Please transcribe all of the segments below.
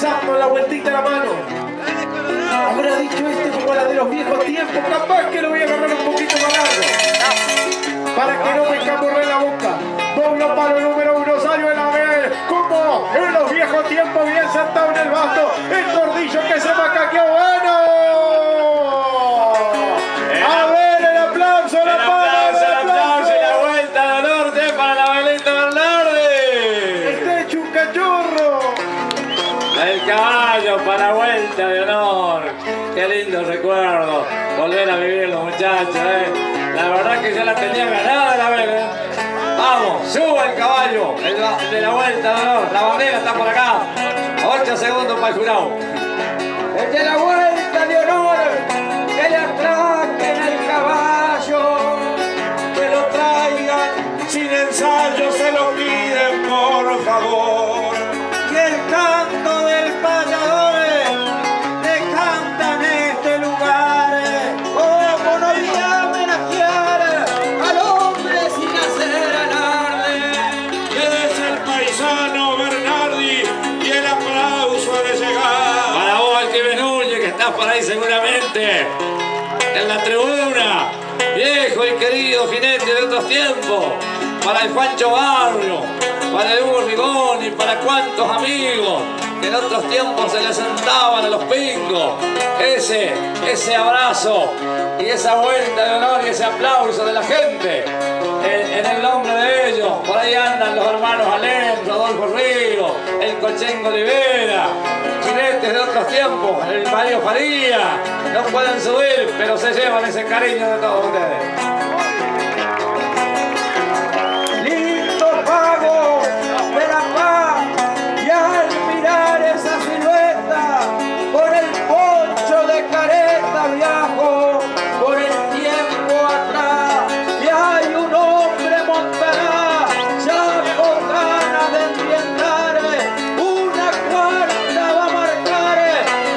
pasando la vueltita de la mano. Habrá dicho este como la de los viejos tiempos, capaz que lo voy a agarrar un poquito más largo para que no me escamorre la boca. Doblo palo número uno, salió de la vez, como en los viejos tiempos, bien sentado en el basto, el tordillo que se me ha caqueado. Recuerdo volver a vivir los muchachos, la verdad que ya la tenía ganada la vez, vamos, sube el caballo de la vuelta, no, la bandera está por acá, 8 segundos para el jurado, desde la vuelta de honor, que le atraquen el caballo, que lo traigan sin ensayo, se lo piden por favor, y el canto del payador. Seguramente en la tribuna, viejo y querido jinete de otros tiempos, para el Juancho Barrio, para el Hugo Rigón y para cuantos amigos que en otros tiempos se le sentaban a los pingos, ese abrazo y esa vuelta de honor y ese aplauso de la gente en el nombre de ellos. Por ahí andan los hermanos Alem, Rodolfo Ríos, el Cochengo Rivera, jinetes de otros tiempos, el Mario Faría. No pueden subir, pero se llevan ese cariño de todos ustedes. Lindo pago de la paz, y al mirar esa silueta, por el poncho de careta viajo, por el tiempo atrás, y hay un hombre montará, ya con ganas de enfrentar, una cuarta va a marcar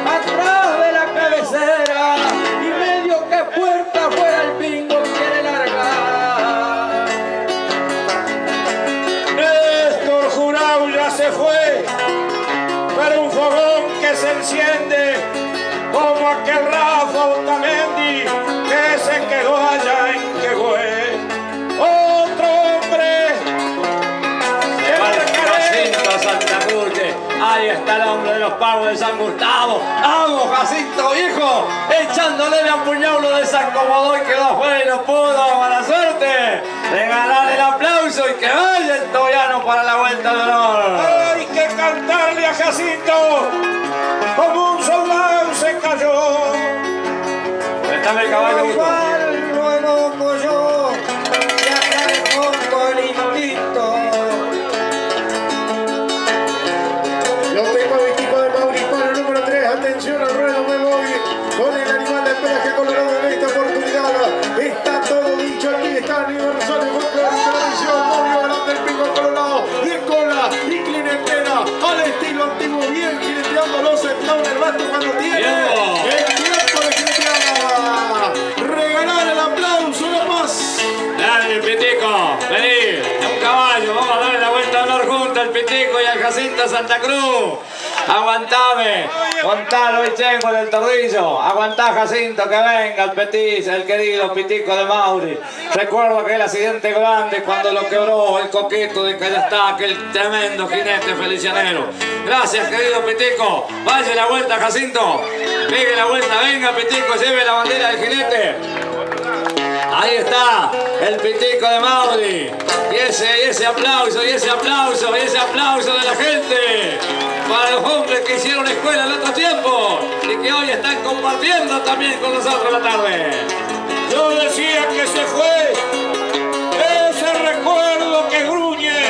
atrás de la cabecera, y medio que puerta fuera el pingo quiere largar. Néstor Jurado ya se fue, pero un fogón que se enciende, como aquel Rafa Botamendi que se quedó allá en que fue. Otro hombre, el Jacinto Santa Cruz, ahí está el hombre de los pagos de San Gustavo. Vamos, Jacinto, hijo, echándole la puñado, desacomodó y quedó fuera y no pudo. Buena suerte, regalar el aplauso y que vaya el tobiano para la vuelta de honor. Hay que cantarle a Jacinto, como un soldado se cayó. Préstame el caballo, Hugo. Pitico y al Jacinto Santa Cruz, aguantame, contalo el chengo del tordillo, aguantá Jacinto que venga el Petiz, el querido Pitico de Mauri. Recuerdo aquel accidente grande cuando lo quebró el coquito de Callastá, aquel tremendo jinete felicianero. Gracias querido Pitico, vaya la vuelta Jacinto, pegue la vuelta, venga Pitico, lleve la bandera del jinete. Ahí está el Pitico de Mauri. Y ese aplauso, y ese aplauso de la gente para los hombres que hicieron escuela en otro tiempo y que hoy están compartiendo también con nosotros la tarde. Yo decía que se fue ese recuerdo que gruñe,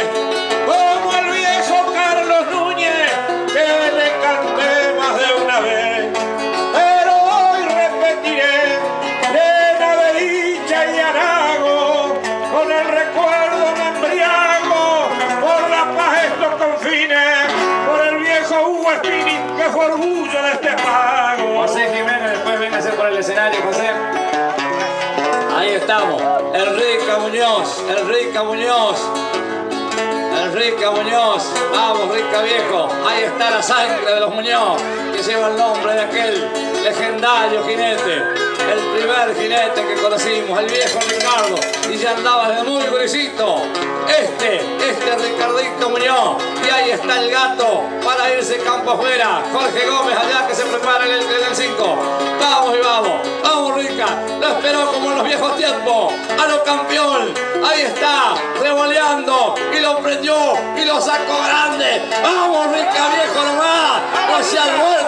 como el viejo Carlos Núñez que le canté más de una vez. Pero hoy repetiré y Arago, con el recuerdo me embriago, por la paz estos confines, por el viejo Hugo Espíritu que fue orgullo de este pago. José Jiménez, después venga a ser por el escenario, José. Ahí estamos, Enrique Muñoz, Enrique Muñoz. Vamos, Rica viejo. Ahí está la sangre de los Muñoz, que lleva el nombre de aquel legendario jinete, el primer jinete que conocimos, el viejo Ricardo. Y ya andaba desde muy grisito. Este Ricardito Muñoz. Y ahí está el gato para irse campo afuera. Jorge Gómez allá que se prepara en el 5. Vamos y vamos. Vamos, Rica. Lo esperó como en los viejos tiempos. A lo campeón. Ahí está, revoleando. Y lo prendió. Y lo sacó grande. Vamos, Rica viejo nomás. No se alborota.